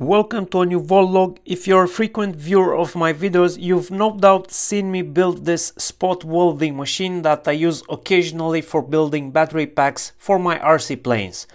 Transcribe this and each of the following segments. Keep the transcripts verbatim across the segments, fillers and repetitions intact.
Welcome to a new vlog. If you're a frequent viewer of my videos, you've no doubt seen me build this spot welding machine that I use occasionally for building battery packs for my R C planes.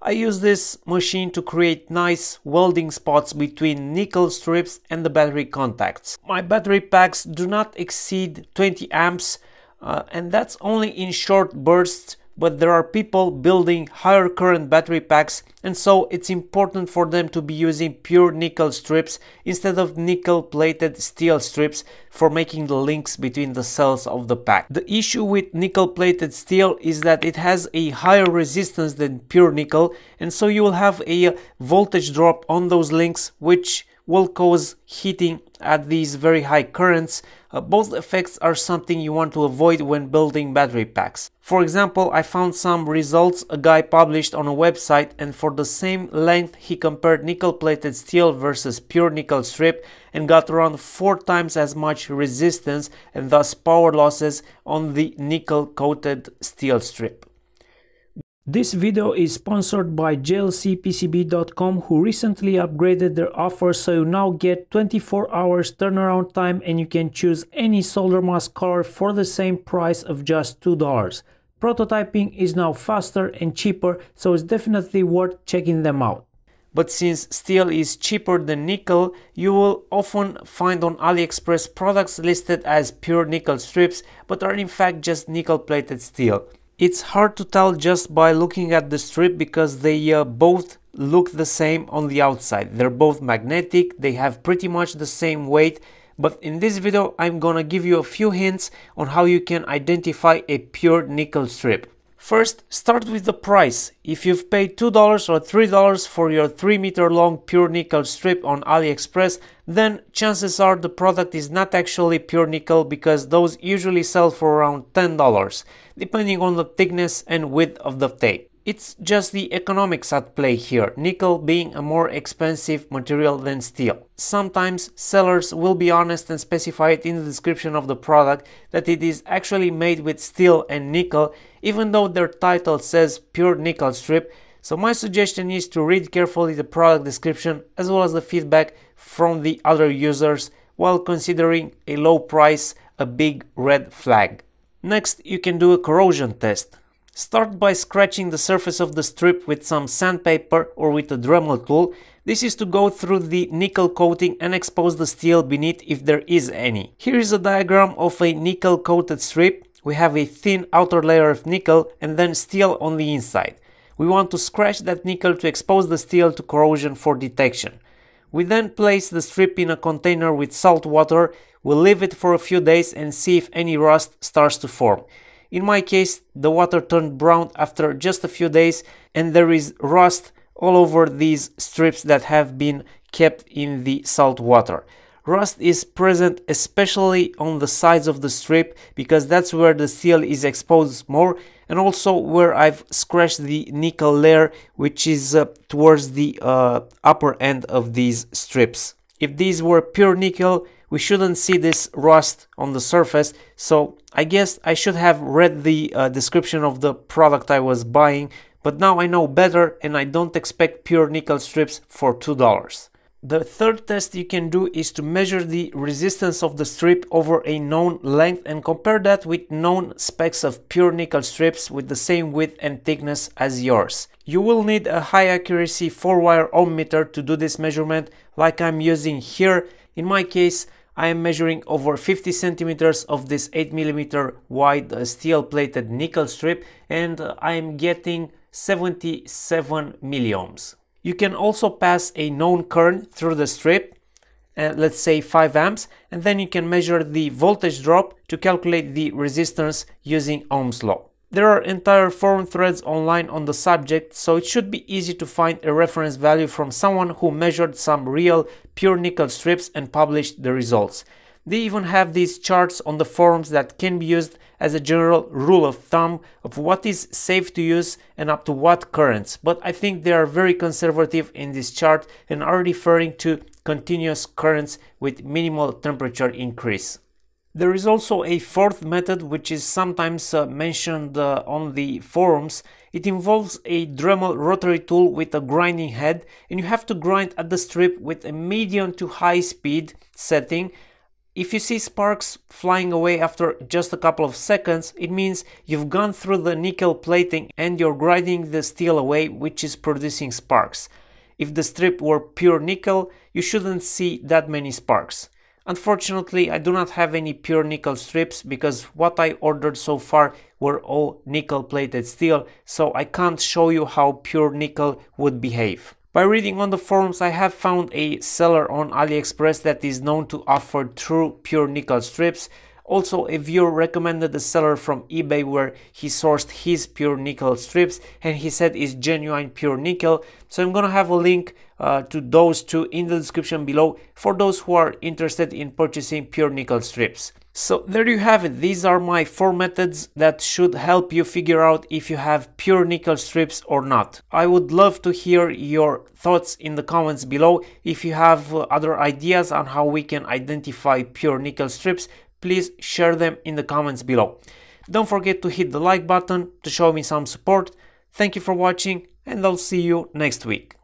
I use this machine to create nice welding spots between nickel strips and the battery contacts. My battery packs do not exceed twenty amps uh, and that's only in short bursts, but there are people building higher current battery packs, and so it's important for them to be using pure nickel strips instead of nickel plated steel strips for making the links between the cells of the pack. The issue with nickel plated steel is that it has a higher resistance than pure nickel, and so you will have a voltage drop on those links which will cause heating at these very high currents. Uh, both effects are something you want to avoid when building battery packs. For example, I found some results a guy published on a website, and for the same length he compared nickel plated steel versus pure nickel strip and got around four times as much resistance and thus power losses on the nickel coated steel strip. This video is sponsored by J L C P C B dot com, who recently upgraded their offer, so you now get twenty-four hours turnaround time and you can choose any solder mask color for the same price of just two dollars. Prototyping is now faster and cheaper, so it's definitely worth checking them out. But since steel is cheaper than nickel, you will often find on AliExpress products listed as pure nickel strips, but are in fact just nickel plated steel. It's hard to tell just by looking at the strip because they uh, both look the same on the outside. They're both magnetic, they have pretty much the same weight, but in this video I'm gonna give you a few hints on how you can identify a pure nickel strip. First, start with the price. If you've paid two dollars or three dollars for your three meter long pure nickel strip on AliExpress, then chances are the product is not actually pure nickel because those usually sell for around ten dollars, depending on the thickness and width of the tape. It's just the economics at play here, nickel being a more expensive material than steel. Sometimes sellers will be honest and specify it in the description of the product that it is actually made with steel and nickel, even though their title says pure nickel strip. So my suggestion is to read carefully the product description as well as the feedback from the other users while considering a low price a big red flag. Next, you can do a corrosion test. Start by scratching the surface of the strip with some sandpaper or with a Dremel tool. This is to go through the nickel coating and expose the steel beneath if there is any. Here is a diagram of a nickel coated strip. We have a thin outer layer of nickel and then steel on the inside. We want to scratch that nickel to expose the steel to corrosion for detection. We then place the strip in a container with salt water. We'll leave it for a few days and see if any rust starts to form. In my case, the water turned brown after just a few days and there is rust all over these strips that have been kept in the salt water. Rust is present especially on the sides of the strip because that's where the steel is exposed more, and also where I've scratched the nickel layer, which is uh, towards the uh, upper end of these strips. If these were pure nickel, we shouldn't see this rust on the surface, so I guess I should have read the uh, description of the product I was buying, but now I know better and I don't expect pure nickel strips for two dollars. The third test you can do is to measure the resistance of the strip over a known length and compare that with known specs of pure nickel strips with the same width and thickness as yours. You will need a high accuracy four wire ohmmeter to do this measurement like I'm using here. In my case, I am measuring over fifty centimeters of this eight millimeter wide steel plated nickel strip, and I am getting seventy-seven milliohms. You can also pass a known current through the strip, uh, let's say five amps, and then you can measure the voltage drop to calculate the resistance using Ohm's law. There are entire forum threads online on the subject, so it should be easy to find a reference value from someone who measured some real pure nickel strips and published the results. They even have these charts on the forums that can be used as a general rule of thumb of what is safe to use and up to what currents, but I think they are very conservative in this chart and are referring to continuous currents with minimal temperature increase. There is also a fourth method which is sometimes uh, mentioned uh, on the forums. It involves a Dremel rotary tool with a grinding head, and you have to grind at the strip with a medium to high speed setting. If you see sparks flying away after just a couple of seconds, it means you've gone through the nickel plating and you're grinding the steel away, which is producing sparks. If the strip were pure nickel, you shouldn't see that many sparks. Unfortunately, I do not have any pure nickel strips because what I ordered so far were all nickel plated steel, so I can't show you how pure nickel would behave. By reading on the forums, I have found a seller on AliExpress that is known to offer true pure nickel strips. Also, a viewer recommended a seller from eBay where he sourced his pure nickel strips and he said it's genuine pure nickel. So I'm gonna have a link uh, to those two in the description below for those who are interested in purchasing pure nickel strips. So there you have it. These are my four methods that should help you figure out if you have pure nickel strips or not. I would love to hear your thoughts in the comments below. If you have uh, other ideas on how we can identify pure nickel strips, please share them in the comments below. Don't forget to hit the like button to show me some support. Thank you for watching, and I'll see you next week.